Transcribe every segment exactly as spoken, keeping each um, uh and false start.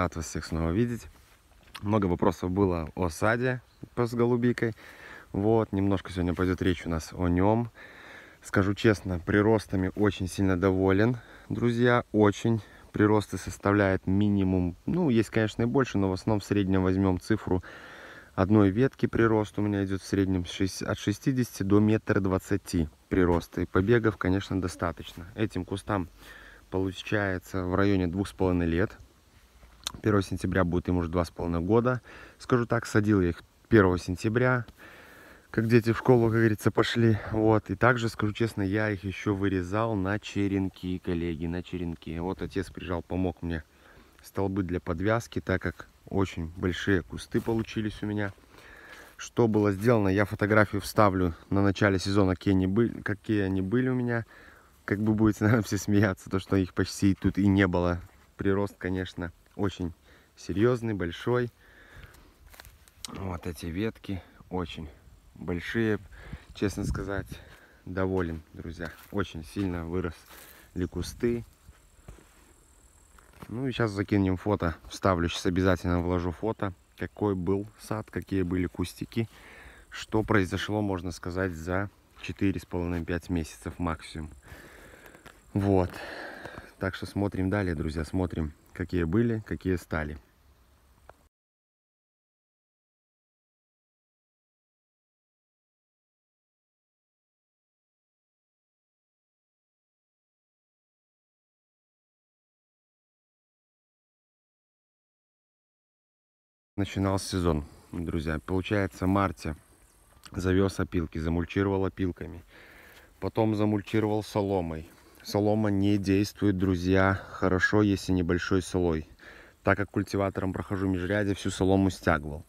Рад вас всех снова видеть. Много вопросов было о саде с голубикой. Вот, немножко сегодня пойдет речь у нас о нем. Скажу честно, приростами очень сильно доволен, друзья, очень. Приросты составляют минимум, ну, есть, конечно, и больше, но в основном в среднем возьмем цифру одной ветки. Прирост у меня идет в среднем от шестидесяти до метра двадцати прироста. И побегов, конечно, достаточно. Этим кустам получается в районе двух с половиной лет. первого сентября будет им уже два с половиной года. Скажу так, садил я их первого сентября, как дети в школу, как говорится, пошли. Вот. И также, скажу честно, я их еще вырезал на черенки, коллеги, на черенки. Вот отец приезжал, помог мне столбы для подвязки, так как очень большие кусты получились у меня. Что было сделано, я фотографию вставлю на начале сезона, какие они были, какие они были у меня. Как бы будете, наверное, все смеяться, то, что их почти тут и не было. Прирост, конечно, очень серьезный, большой. Вот эти ветки очень большие, честно сказать, доволен, друзья. Очень сильно выросли кусты. Ну и сейчас закинем фото, вставлю, сейчас обязательно вложу фото, какой был сад, какие были кустики, что произошло, можно сказать, за четыре с половиной — пять месяцев максимум. Вот. Так что смотрим далее, друзья, смотрим, какие были, какие стали. Начинался сезон, друзья, получается, в марте завез опилки, замульчировал опилками, потом замульчировал соломой. Солома не действует, друзья, хорошо, если небольшой слой, так как культиватором прохожу межрядье, всю солому стягивал.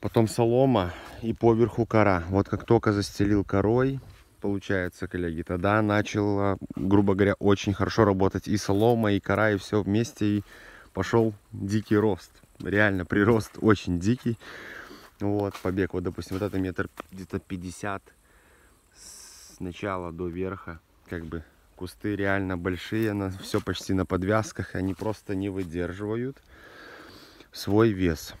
Потом солома и поверху кора. Вот как только застелил корой, получается, коллеги, тогда начала, грубо говоря, очень хорошо работать и солома, и кора, и все вместе, и пошел дикий рост. Реально, прирост очень дикий. Вот, побег, вот, допустим, вот это метр где-то пятьдесят с начала до верха. Как бы кусты реально большие, на, все почти на подвязках. Они просто не выдерживают свой вес.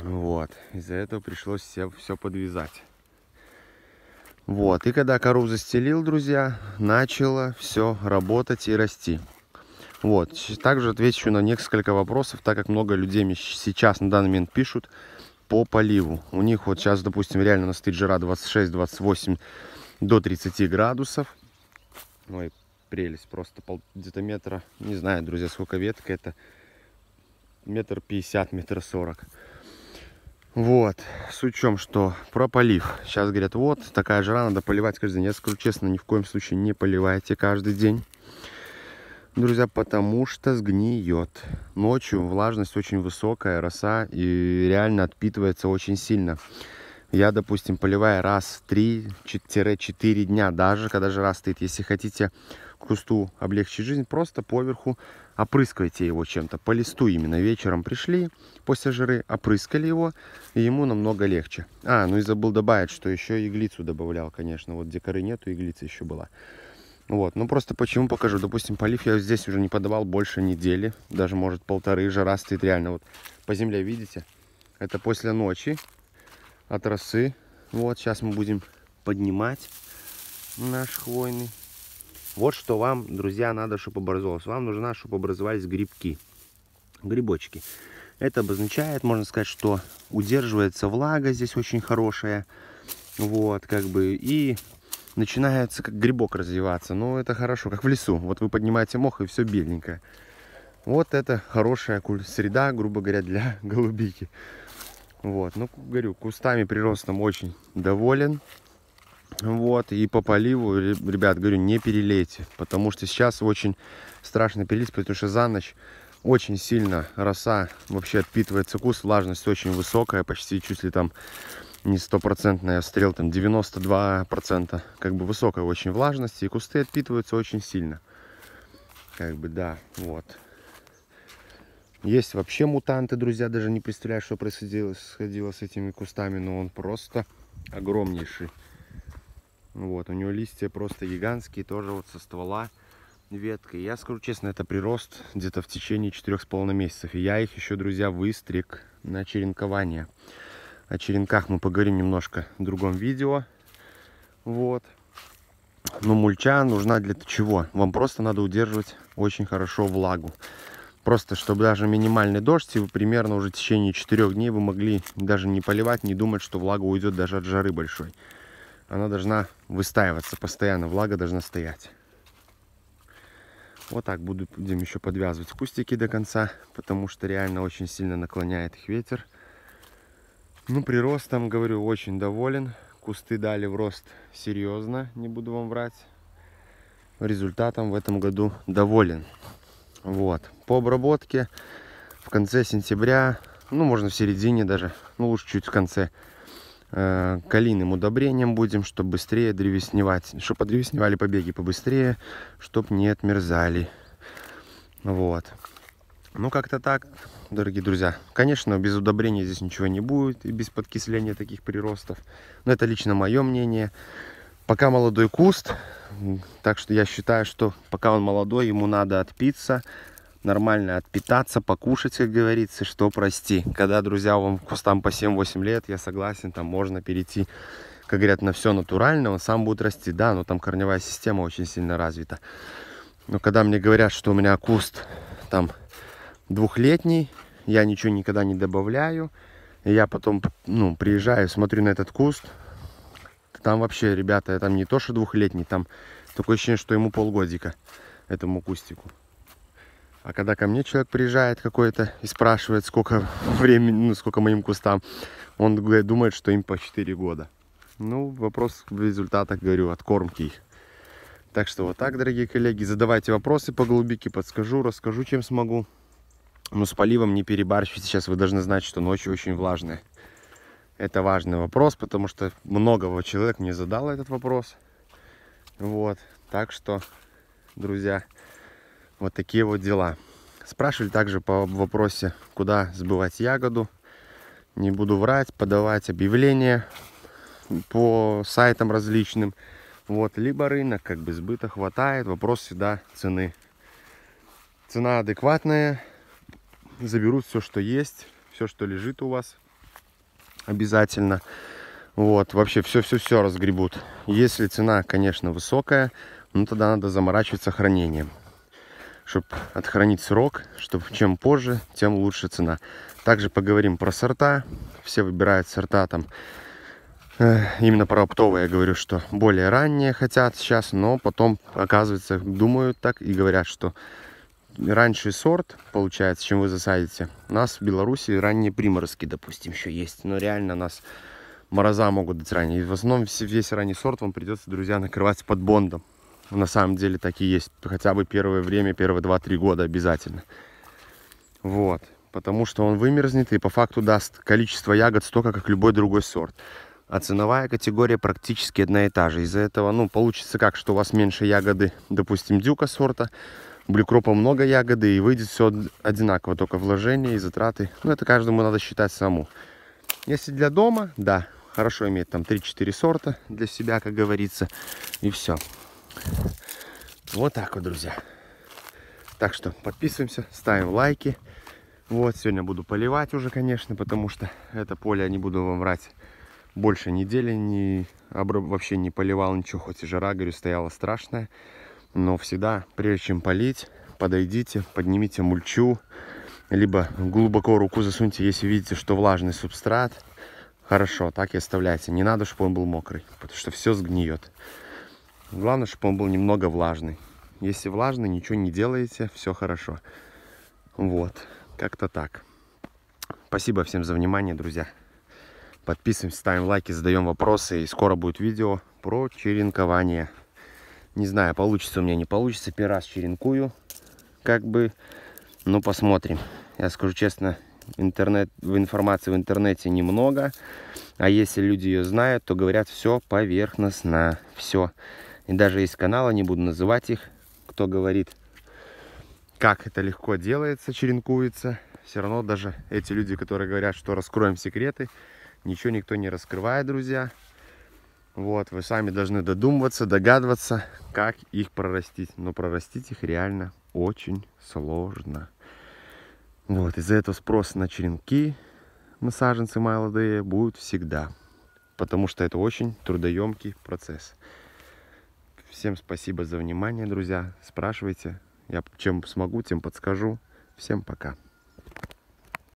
Вот, из-за этого пришлось все, все подвязать. Вот, и когда кору застелил, друзья, начало все работать и расти. Вот, также отвечу на несколько вопросов, так как много людей мне сейчас на данный момент пишут по поливу. У них вот сейчас, допустим, реально на стоит жара двадцать шесть — двадцать восемь до тридцати градусов. Ой, прелесть, просто где-то метра, не знаю, друзья, сколько ветка, это метр пятьдесят, метр сорок. Вот, суть в чем, что про полив. Сейчас говорят, вот, такая жара, надо поливать каждый день. Я скажу честно, ни в коем случае не поливайте каждый день. Друзья, потому что сгниет. Ночью влажность очень высокая, роса, и реально отпитывается очень сильно. Я, допустим, поливаю раз три-четыре дня, даже когда жара стоит. Если хотите кусту облегчить жизнь, просто поверху опрыскивайте его чем-то. По листу именно вечером пришли, после жары опрыскали его, и ему намного легче. А, ну и забыл добавить, что еще иглицу добавлял, конечно. Вот где коры нету, иглица еще была. Вот, ну просто почему покажу. Допустим, полив я здесь уже не подавал больше недели, даже, может, полторы. Жара стоит реально. Вот по земле, видите? Это после ночи от росы. Вот, сейчас мы будем поднимать наш хвойный. Вот что вам, друзья, надо, чтобы образовалось. Вам нужно, чтобы образовались грибки, грибочки. Это обозначает, можно сказать, что удерживается влага здесь очень хорошая. Вот, как бы, и начинается как грибок развиваться. Но это хорошо, как в лесу. Вот вы поднимаете мох, и все беленькое. Вот это хорошая среда, грубо говоря, для голубики. Вот, ну, говорю, кустами, приростом очень доволен. Вот, и по поливу, ребят, говорю, не перелейте. Потому что сейчас очень страшно перелить, потому что за ночь очень сильно роса вообще отпитывается куст. Влажность очень высокая, почти чуть ли там не стопроцентный отстрел, там девяносто два процента, как бы высокая очень влажность, и кусты отпитываются очень сильно, как бы, да. Вот есть вообще мутанты, друзья, даже не представляю, что происходило сходило с этими кустами, но он просто огромнейший. Вот у него листья просто гигантские, тоже вот со ствола веткой. Я скажу честно, это прирост где-то в течение четырёх с половиной месяцев. И я их еще, друзья, выстриг на черенкование. О черенках мы поговорим немножко в другом видео. Вот. Но мульча нужна для чего? Вам просто надо удерживать очень хорошо влагу. Просто, чтобы даже минимальный дождь, и вы примерно уже в течение четырёх дней вы могли даже не поливать, не думать, что влага уйдет даже от жары большой. Она должна выстаиваться постоянно, влага должна стоять. Вот так буду, будем еще подвязывать кустики до конца, потому что реально очень сильно наклоняет их ветер. Ну, приростом, говорю, очень доволен. Кусты дали в рост серьезно, не буду вам врать. Результатом в этом году доволен. Вот. По обработке в конце сентября, ну, можно в середине даже, ну, лучше чуть в конце, э, калийным удобрением будем, чтобы быстрее древесневать, чтобы подревесневали побеги побыстрее, чтобы не отмерзали. Вот. Ну, как-то так, дорогие друзья. Конечно, без удобрения здесь ничего не будет, и без подкисления таких приростов. Но это лично мое мнение. Пока молодой куст, так что я считаю, что пока он молодой, ему надо отпиться, нормально отпитаться, покушать, как говорится, что прости. Когда, друзья, вам кустам по семь-восемь лет, я согласен, там можно перейти, как говорят, на все натурально, он сам будет расти, да, но там корневая система очень сильно развита. Но когда мне говорят, что у меня куст там двухлетний, я ничего никогда не добавляю, и я потом, ну, приезжаю, смотрю на этот куст, там вообще, ребята, там не то, что двухлетний, там такое ощущение, что ему полгодика, этому кустику. А когда ко мне человек приезжает какой-то и спрашивает, сколько времени, ну, сколько моим кустам, он думает, что им по четыре года. Ну, вопрос в результатах, говорю, от кормки их. Так что вот так, дорогие коллеги, задавайте вопросы по голубике, подскажу, расскажу, чем смогу. Но с поливом не перебарщивайте, сейчас вы должны знать, что ночью очень влажная. Это важный вопрос, потому что многого человек мне задал этот вопрос. Вот, так что, друзья, вот такие вот дела. Спрашивали также по вопросе, куда сбывать ягоду. Не буду врать, подавать объявления по сайтам различным. Вот, либо рынок, как бы сбыта хватает. Вопрос всегда цены. Цена адекватная. Заберут все, что есть, все, что лежит у вас. Обязательно. Вот, вообще все-все-все разгребут. Если цена, конечно, высокая, ну тогда надо заморачиваться хранением, чтобы отхранить срок, чтобы чем позже, тем лучше цена. Также поговорим про сорта. Все выбирают сорта там, э, именно про оптовые, я говорю, что более ранние хотят сейчас, но потом, оказывается, думают так и говорят, что раньше сорт, получается, чем вы засадите. У нас в Беларуси ранние приморозки, допустим, еще есть. Но реально нас мороза могут дать ранее. И в основном весь ранний сорт вам придется, друзья, накрывать под бондом. На самом деле так и есть. Хотя бы первое время, первые два-три года обязательно. Вот. Потому что он вымерзнет и по факту даст количество ягод столько, как любой другой сорт. А ценовая категория практически одна и та же. Из-за этого, ну, получится как, что у вас меньше ягоды, допустим, дюка сорта. Блюкропа много ягоды, и выйдет все одинаково, только вложения и затраты. Ну, это каждому надо считать самому. Если для дома, да, хорошо иметь там три-четыре сорта для себя, как говорится, и все. Вот так вот, друзья. Так что подписываемся, ставим лайки. Вот, сегодня буду поливать уже, конечно, потому что это поле, я не буду вам врать, больше недели не, вообще не поливал ничего, хоть и жара, говорю, стояла страшная. Но всегда, прежде чем полить, подойдите, поднимите мульчу, либо глубоко руку засуньте, если видите, что влажный субстрат. Хорошо, так и оставляйте. Не надо, чтобы он был мокрый, потому что все сгниет. Главное, чтобы он был немного влажный. Если влажный, ничего не делаете, все хорошо. Вот, как-то так. Спасибо всем за внимание, друзья. Подписываемся, ставим лайки, задаем вопросы. И скоро будет видео про черенкование. Не знаю, получится у меня, не получится. Первый раз черенкую, как бы, ну, посмотрим. Я скажу честно, интернет, информации в интернете немного. А если люди ее знают, то говорят, все поверхностно, все. И даже есть каналы, не буду называть их, кто говорит, как это легко делается, черенкуется. Все равно даже эти люди, которые говорят, что раскроем секреты, ничего никто не раскрывает, друзья. Вот, вы сами должны додумываться, догадываться, как их прорастить. Но прорастить их реально очень сложно. Вот, из-за этого спрос на черенки, на саженцы молодые, будет всегда. Потому что это очень трудоемкий процесс. Всем спасибо за внимание, друзья. Спрашивайте. Я чем смогу, тем подскажу. Всем пока.